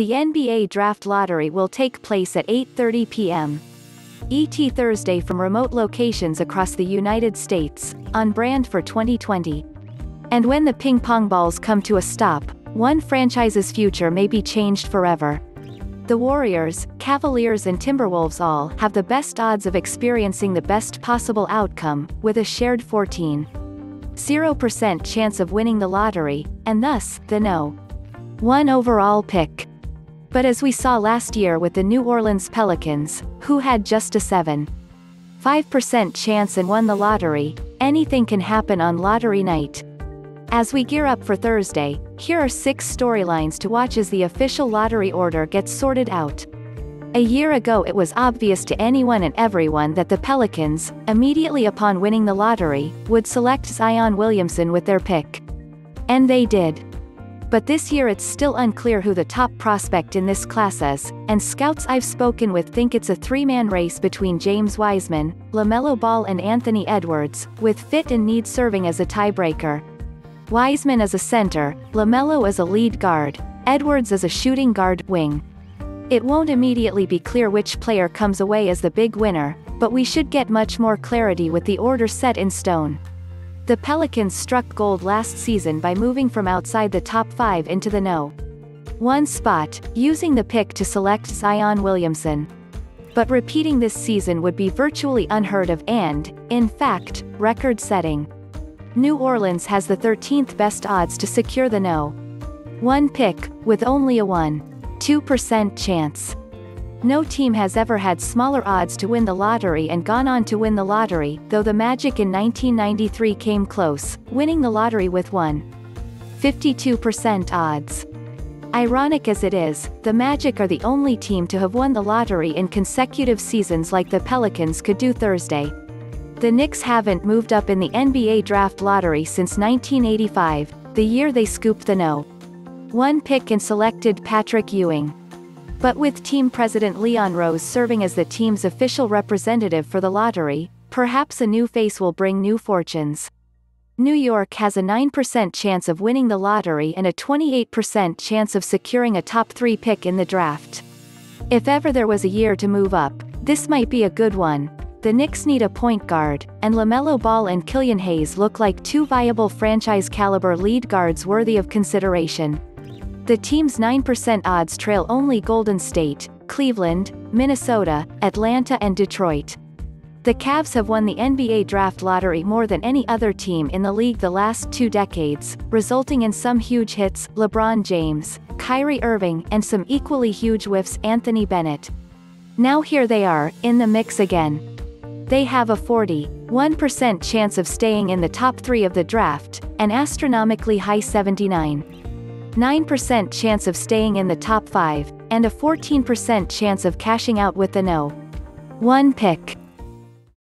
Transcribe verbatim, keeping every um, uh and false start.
The N B A Draft Lottery will take place at eight thirty p m E T Thursday from remote locations across the United States, on brand for twenty twenty. And when the ping pong balls come to a stop, one franchise's future may be changed forever. The Warriors, Cavaliers and Timberwolves all have the best odds of experiencing the best possible outcome, with a shared fourteen point zero percent chance of winning the lottery, and thus, the number one overall pick. But as we saw last year with the New Orleans Pelicans, who had just a seven point five percent chance and won the lottery, anything can happen on lottery night. As we gear up for Thursday, here are six storylines to watch as the official lottery order gets sorted out. A year ago it was obvious to anyone and everyone that the Pelicans, immediately upon winning the lottery, would select Zion Williamson with their pick. And they did. But this year it's still unclear who the top prospect in this class is, and scouts I've spoken with think it's a three-man race between James Wiseman, LaMelo Ball and Anthony Edwards, with fit and need serving as a tiebreaker. Wiseman is a center, LaMelo is a lead guard, Edwards is a shooting guard, wing. It won't immediately be clear which player comes away as the big winner, but we should get much more clarity with the order set in stone. The Pelicans struck gold last season by moving from outside the top five into the number one spot, using the pick to select Zion Williamson. But repeating this season would be virtually unheard of and, in fact, record-setting. New Orleans has the thirteenth best odds to secure the number one pick, with only a one point two percent chance. No team has ever had smaller odds to win the lottery and gone on to win the lottery, though the Magic in nineteen ninety-three came close, winning the lottery with one point five two percent odds. Ironic as it is, the Magic are the only team to have won the lottery in consecutive seasons like the Pelicans could do Thursday. The Knicks haven't moved up in the N B A Draft Lottery since nineteen eighty-five, the year they scooped the number one pick and selected Patrick Ewing. But with team president Leon Rose serving as the team's official representative for the lottery, perhaps a new face will bring new fortunes. New York has a nine percent chance of winning the lottery and a twenty-eight percent chance of securing a top three pick in the draft. If ever there was a year to move up, this might be a good one. The Knicks need a point guard, and LaMelo Ball and Killian Hayes look like two viable franchise-caliber lead guards worthy of consideration. The team's nine percent odds trail only Golden State, Cleveland, Minnesota, Atlanta and Detroit. The Cavs have won the N B A Draft Lottery more than any other team in the league the last two decades, resulting in some huge hits, LeBron James, Kyrie Irving and some equally huge whiffs, Anthony Bennett. Now here they are, in the mix again. They have a forty-one percent chance of staying in the top three of the draft, an astronomically high seventy-nine point nine percent chance of staying in the top five, and a fourteen percent chance of cashing out with the number one pick.